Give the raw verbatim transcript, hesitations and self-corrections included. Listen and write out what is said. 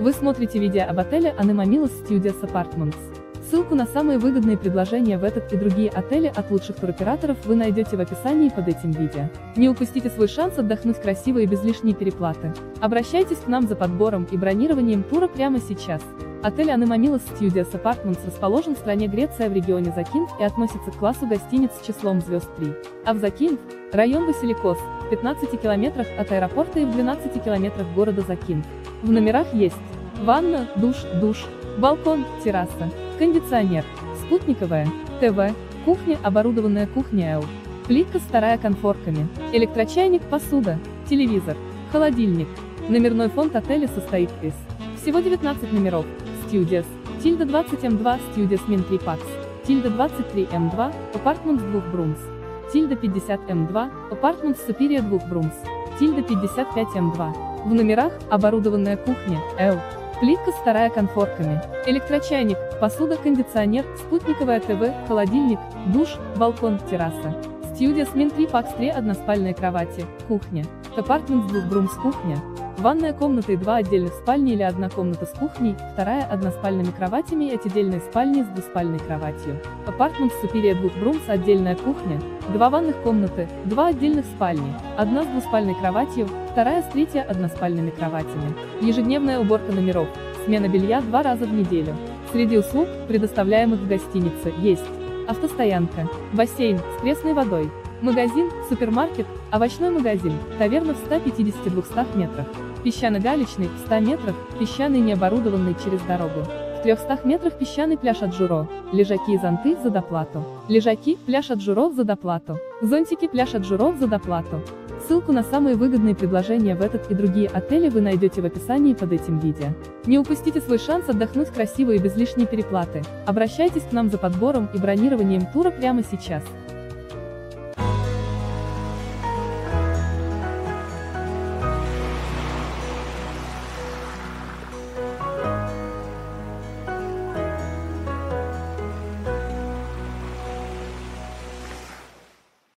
Вы смотрите видео об отеле Anemomilos Studios Apartments. Ссылку на самые выгодные предложения в этот и другие отели от лучших туроператоров вы найдете в описании под этим видео. Не упустите свой шанс отдохнуть красиво и без лишней переплаты. Обращайтесь к нам за подбором и бронированием тура прямо сейчас. Отель Anemomilos Studios Apartments расположен в стране Греция в регионе Закинф и относится к классу гостиниц с числом звезд три. А в Закинф, район Василикос, в пятнадцати километрах от аэропорта и в двенадцати километрах города Закинф. В номерах есть ванна, душ, душ, балкон, терраса, кондиционер, спутниковая, ТВ, кухня, оборудованная кухня Л, плитка старая конфорками, электрочайник, посуда, телевизор, холодильник. Номерной фонд отеля состоит из всего девятнадцати номеров, Studios, тильда двадцать эм два, Studios Min три Packs, тильда двадцать три эм два, Apartments двух Brooms, тильда пятьдесят эм два, Apartments Superior двух Brooms, тильда пятьдесят пять эм два. В номерах оборудованная кухня Л, плитка старая конфорками, электрочайник, посуда, кондиционер, спутниковая ТВ, холодильник, душ, балкон, терраса. Studios Min три Packs три односпальные кровати, кухня, Apartments двух Brooms кухня, ванная комната и два отдельных спальни или одна комната с кухней, вторая односпальными кроватями и отдельные спальни с двуспальной кроватью. Apartments Superior двух Brooms отдельная кухня, два ванных комнаты, два отдельных спальни, одна с двуспальной кроватью, вторая с третьей односпальными кроватями. Ежедневная уборка номеров, смена белья два раза в неделю. Среди услуг, предоставляемых в гостинице, есть автостоянка, бассейн с пресной водой, магазин, супермаркет, овощной магазин, таверна в ста пятидесяти — двухстах метрах, песчано-галечный в ста метрах, песчаный необорудованный через дорогу, в трёхстах метрах песчаный пляж от Журо, лежаки и зонты за доплату, лежаки, пляж от Журо за доплату, зонтики, пляж от Журо за доплату. Ссылку на самые выгодные предложения в этот и другие отели вы найдете в описании под этим видео. Не упустите свой шанс отдохнуть красиво и без лишней переплаты. Обращайтесь к нам за подбором и бронированием тура прямо сейчас.